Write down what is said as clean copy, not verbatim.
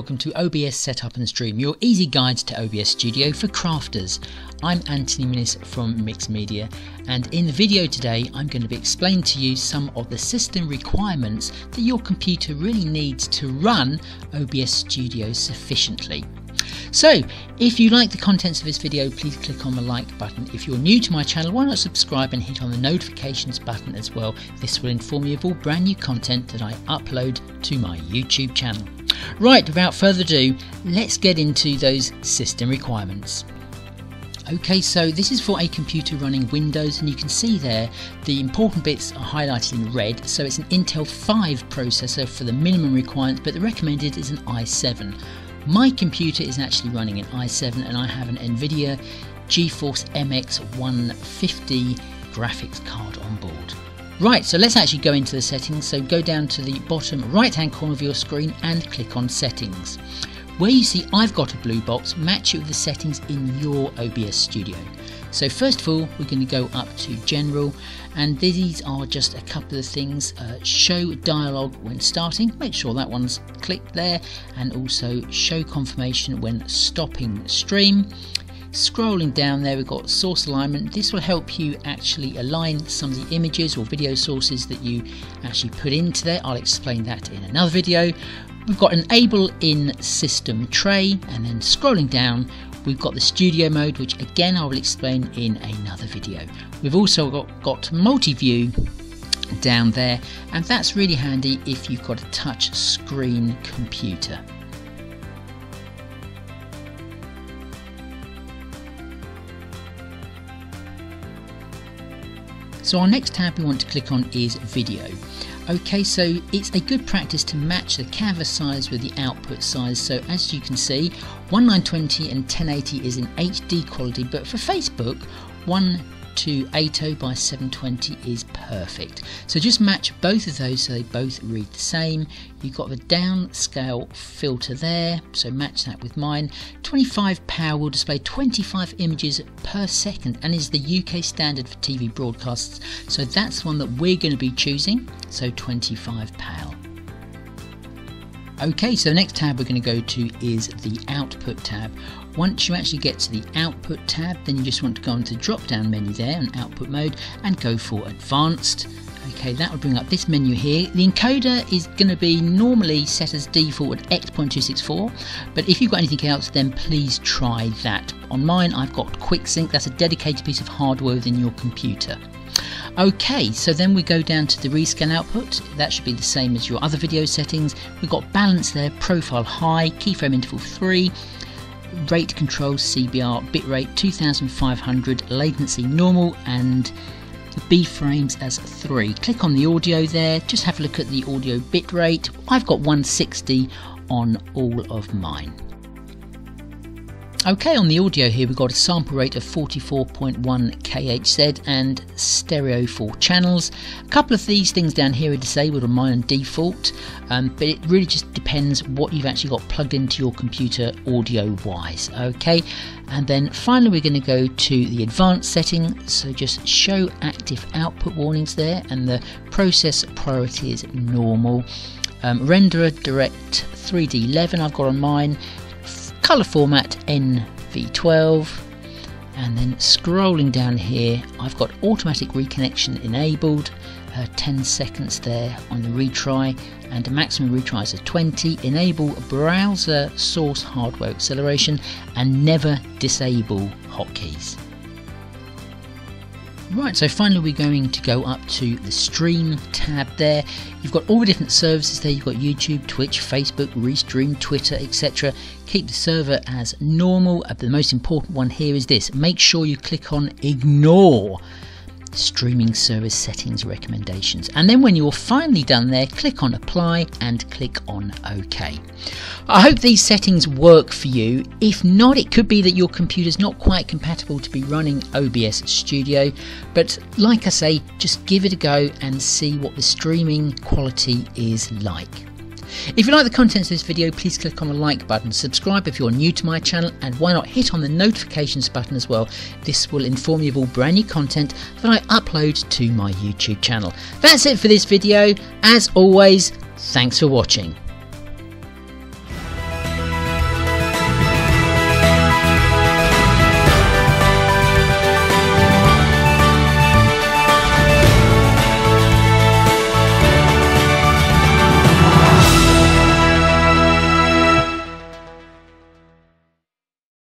welcome to OBS Setup and Stream, your easy guide to OBS Studio for crafters. I'm Antony Minnis from Mixed Media, and in the video today I'm going to be explaining to you some of the system requirements that your computer really needs to run OBS Studio sufficiently. So, if you like the contents of this video, please click on the like button. If you're new to my channel, why not subscribe and hit on the notifications button as well. This will inform you of all brand new content that I upload to my YouTube channel. Right, without further ado, let's get into those system requirements. Okay, so this is for a computer running Windows, and you can see there the important bits are highlighted in red. So it's an Intel 5 processor for the minimum requirements, but the recommended is an i7. My computer is actually running an i7, and I have an Nvidia GeForce MX150 graphics card on board. Right, so let's actually go into the settings. So go down to the bottom right hand corner of your screen and click on settings. Where you see I've got a blue box, match it with the settings in your OBS Studio. So first of all, we're going to go up to General, and these are just a couple of things. Show dialog when starting, make sure that one's clicked there, and also show confirmation when stopping stream. Scrolling down there, we've got source alignment. This will help you actually align some of the images or video sources that you actually put into there. I'll explain that in another video. We've got enable in system tray, and then scrolling down, we've got the studio mode, which again I will explain in another video. We've also got multi-view down there, and that's really handy if you've got a touch screen computer. So our next tab we want to click on is video. Okay, so it's a good practice to match the canvas size with the output size. So as you can see, 1920 and 1080 is in HD quality, but for Facebook, 1280 by 720 is perfect. So just match both of those so they both read the same. You've got the downscale filter there, so match that with mine. 25 power will display 25 images per second and is the UK standard for TV broadcasts. So that's one that we're going to be choosing, so 25 power. Okay, so the next tab we're going to go to is the output tab. Once you actually get to the output tab, then you just want to go into the drop down menu there on output mode and go for advanced. Okay, that will bring up this menu here. The encoder is going to be normally set as default at X.264, but if you've got anything else, then please try that. On mine, I've got QuickSync. That's a dedicated piece of hardware within your computer. Okay, so then we go down to the rescan output. That should be the same as your other video settings. We've got balance there, profile high, keyframe interval 3, rate control CBR, bitrate 2500, latency normal, and the B frames as 3. Click on the audio there, just have a look at the audio bitrate. I've got 160 on all of mine. Okay, on the audio here we've got a sample rate of 44.1 KHZ and stereo 4 channels. A couple of these things down here are disabled on mine on default, but it really just depends what you've actually got plugged into your computer audio wise. Okay, and then finally we're going to go to the advanced setting, so just show active output warnings there, and the process priority is normal. Renderer Direct 3D 11 I've got on mine. Color format NV12, and then scrolling down here I've got automatic reconnection enabled, 10 seconds there on the retry, and a maximum retry is 20. Enable browser source hardware acceleration and never disable hotkeys. Right, so finally we're going to go up to the stream tab there. You've got all the different services there. You've got YouTube, Twitch, Facebook, Restream, Twitter, etc. Keep the server as normal. The most important one here is this. Make sure you click on ignore streaming service settings recommendations, and then when you're finally done there, click on apply and click on OK. I hope these settings work for you. If not, it could be that your computer's not quite compatible to be running OBS Studio, but like I say, just give it a go and see what the streaming quality is like. If you like the contents of this video, please click on the like button, subscribe if you're new to my channel, and why not hit on the notifications button as well. This will inform you of all brand new content that I upload to my YouTube channel. That's it for this video. As always, thanks for watching.